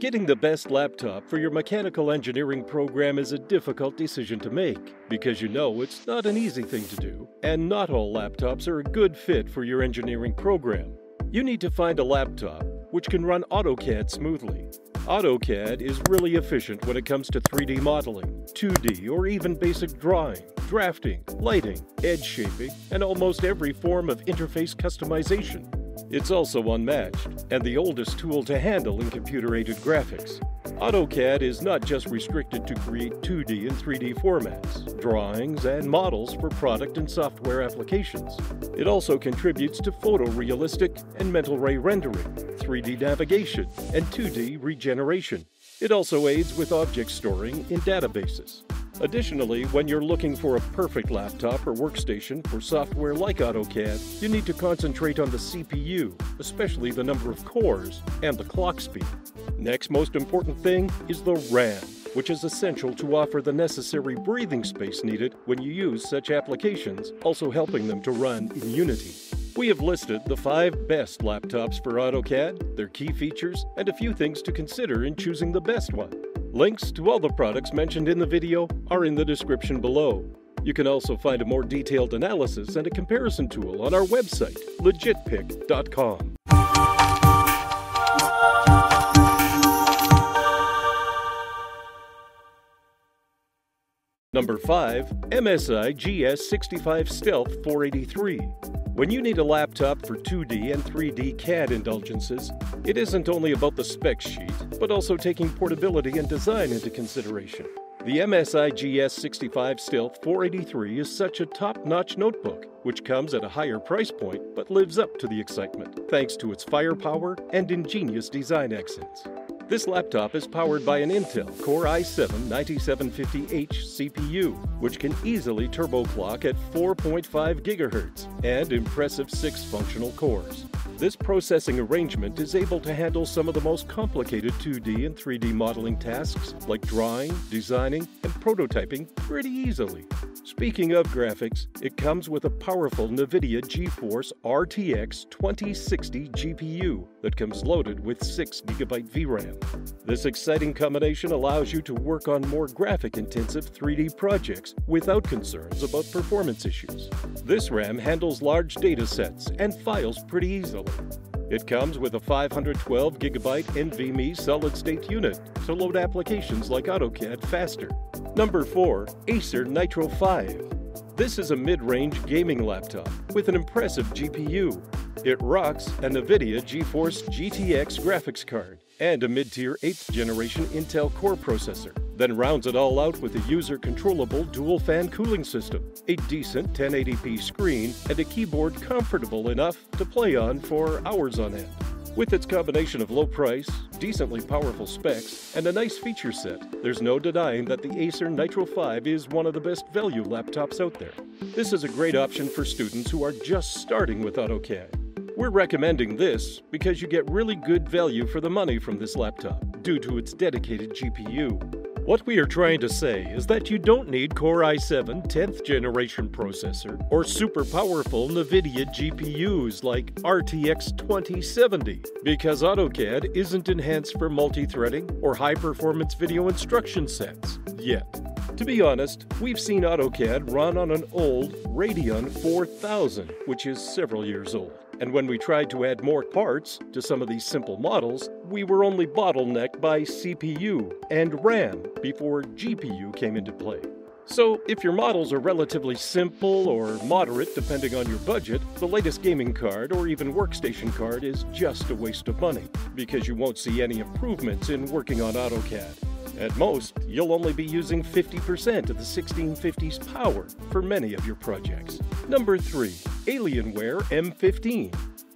Getting the best laptop for your mechanical engineering program is a difficult decision to make, because you know it's not an easy thing to do, and not all laptops are a good fit for your engineering program. You need to find a laptop which can run AutoCAD smoothly. AutoCAD is really efficient when it comes to 3D modeling, 2D or even basic drawing, drafting, lighting, edge shaping, and almost every form of interface customization. It's also unmatched and the oldest tool to handle in computer-aided graphics. AutoCAD is not just restricted to create 2D and 3D formats, drawings, and models for product and software applications. It also contributes to photorealistic and mental ray rendering, 3D navigation, and 2D regeneration. It also aids with object storing in databases. Additionally, when you're looking for a perfect laptop or workstation for software like AutoCAD, you need to concentrate on the CPU, especially the number of cores and the clock speed. Next most important thing is the RAM, which is essential to offer the necessary breathing space needed when you use such applications, also helping them to run in Unity. We have listed the 5 best laptops for AutoCAD, their key features, and a few things to consider in choosing the best one. Links to all the products mentioned in the video are in the description below. You can also find a more detailed analysis and a comparison tool on our website, legitpick.com. Number 5. MSI GS65 Stealth 483. When you need a laptop for 2D and 3D CAD indulgences, it isn't only about the spec sheet, but also taking portability and design into consideration. The MSI GS65 Stealth 483 is such a top-notch notebook, which comes at a higher price point but lives up to the excitement, thanks to its firepower and ingenious design accents. This laptop is powered by an Intel Core i7-9750H CPU, which can easily turboclock at 4.5 GHz and impressive 6 functional cores. This processing arrangement is able to handle some of the most complicated 2D and 3D modeling tasks like drawing, designing, and prototyping pretty easily. Speaking of graphics, it comes with a powerful NVIDIA GeForce RTX 2060 GPU that comes loaded with 6 GB VRAM. This exciting combination allows you to work on more graphic-intensive 3D projects without concerns about performance issues. This RAM handles large data sets and files pretty easily. It comes with a 512 GB NVMe solid-state unit to load applications like AutoCAD faster. Number 4. Acer Nitro 5. This is a mid-range gaming laptop with an impressive GPU. It rocks a NVIDIA GeForce GTX graphics card and a mid-tier 8th generation Intel Core processor, then rounds it all out with a user-controllable dual-fan cooling system, a decent 1080p screen, and a keyboard comfortable enough to play on for hours on end. With its combination of low price, decently powerful specs, and a nice feature set, there's no denying that the Acer Nitro 5 is one of the best value laptops out there. This is a great option for students who are just starting with AutoCAD. We're recommending this because you get really good value for the money from this laptop due to its dedicated GPU. What we are trying to say is that you don't need Core i7 10th generation processor or super powerful NVIDIA GPUs like RTX 2070, because AutoCAD isn't enhanced for multi-threading or high-performance video instruction sets yet. To be honest, we've seen AutoCAD run on an old Radeon 4000, which is several years old. And when we tried to add more parts to some of these simple models, we were only bottlenecked by CPU and RAM before GPU came into play. So if your models are relatively simple or moderate depending on your budget, the latest gaming card or even workstation card is just a waste of money, because you won't see any improvements in working on AutoCAD. At most, you'll only be using 50% of the 1650's power for many of your projects. Number 3. Alienware M15.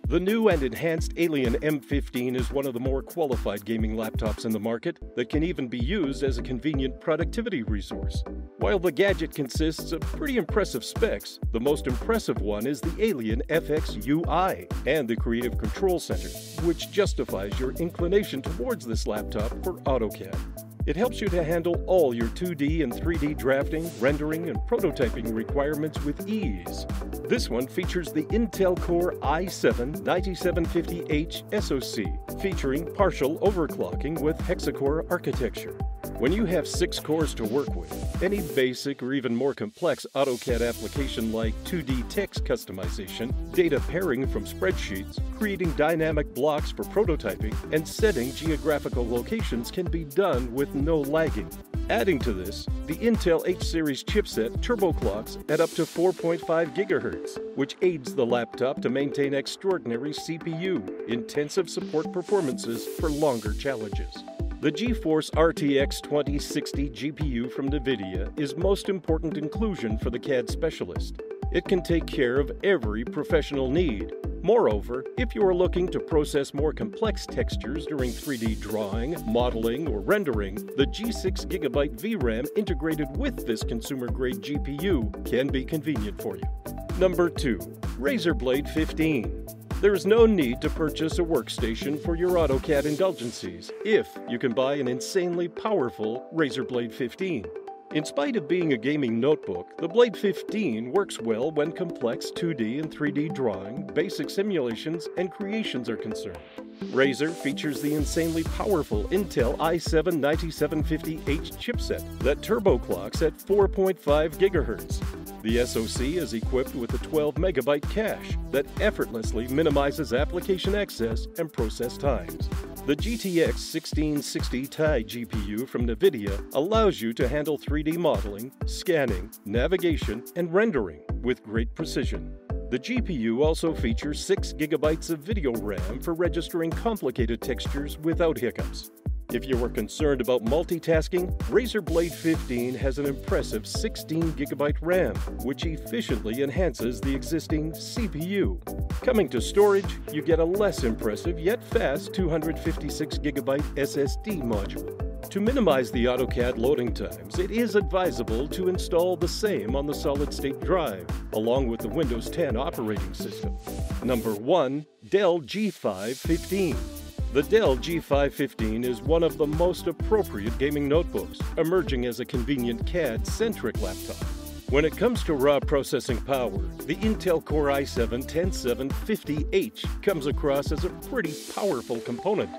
The new and enhanced Alien M15 is one of the more qualified gaming laptops in the market that can even be used as a convenient productivity resource. While the gadget consists of pretty impressive specs, the most impressive one is the Alien FX UI and the Creative Control Center, which justifies your inclination towards this laptop for AutoCAD. It helps you to handle all your 2D and 3D drafting, rendering, and prototyping requirements with ease. This one features the Intel Core i7-9750H SoC, featuring partial overclocking with hexacore architecture. When you have 6 cores to work with, any basic or even more complex AutoCAD application like 2D text customization, data pairing from spreadsheets, creating dynamic blocks for prototyping, and setting geographical locations can be done with no lagging. Adding to this, the Intel H-Series chipset turboclocks at up to 4.5 GHz, which aids the laptop to maintain extraordinary CPU, intensive support performances for longer challenges. The GeForce RTX 2060 GPU from NVIDIA is most important inclusion for the CAD specialist. It can take care of every professional need. Moreover, if you are looking to process more complex textures during 3D drawing, modeling, or rendering, the G6GB VRAM integrated with this consumer-grade GPU can be convenient for you. Number 2. Razer Blade 15. There is no need to purchase a workstation for your AutoCAD indulgencies if you can buy an insanely powerful Razer Blade 15. In spite of being a gaming notebook, the Blade 15 works well when complex 2D and 3D drawing, basic simulations, and creations are concerned. Razer features the insanely powerful Intel i7-9750H chipset that turboclocks at 4.5 GHz. The SoC is equipped with a 12-megabyte cache that effortlessly minimizes application access and process times. The GTX 1660 Ti GPU from NVIDIA allows you to handle 3D modeling, scanning, navigation, and rendering with great precision. The GPU also features 6 gigabytes of video RAM for registering complicated textures without hiccups. If you are concerned about multitasking, Razer Blade 15 has an impressive 16GB RAM, which efficiently enhances the existing CPU. Coming to storage, you get a less impressive yet fast 256GB SSD module. To minimize the AutoCAD loading times, it is advisable to install the same on the solid-state drive, along with the Windows 10 operating system. Number 1. Dell G5 15. The Dell G5 15 is one of the most appropriate gaming notebooks, emerging as a convenient CAD-centric laptop. When it comes to raw processing power, the Intel Core i7-10750H comes across as a pretty powerful component.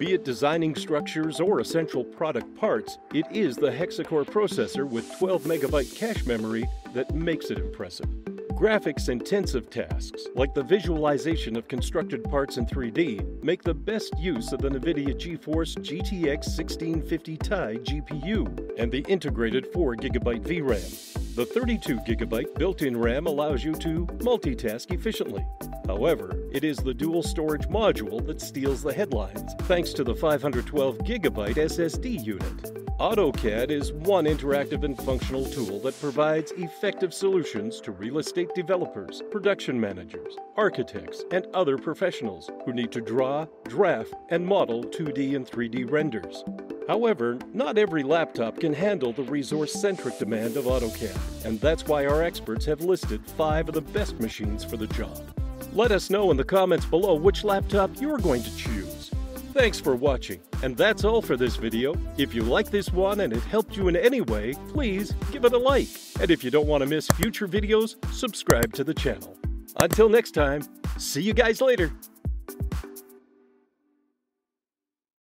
Be it designing structures or essential product parts, it is the hexacore processor with 12-megabyte cache memory that makes it impressive. Graphics-intensive tasks, like the visualization of constructed parts in 3D, make the best use of the NVIDIA GeForce GTX 1650 Ti GPU and the integrated 4GB VRAM. The 32GB built-in RAM allows you to multitask efficiently. However, it is the dual storage module that steals the headlines, thanks to the 512GB SSD unit. AutoCAD is one interactive and functional tool that provides effective solutions to real estate developers, production managers, architects, and other professionals who need to draw, draft, and model 2D and 3D renders. However, not every laptop can handle the resource-centric demand of AutoCAD, and that's why our experts have listed 5 of the best machines for the job. Let us know in the comments below which laptop you're going to choose. Thanks for watching, and that's all for this video. If you like this one and it helped you in any way, please give it a like. And if you don't want to miss future videos, subscribe to the channel. Until next time, see you guys later.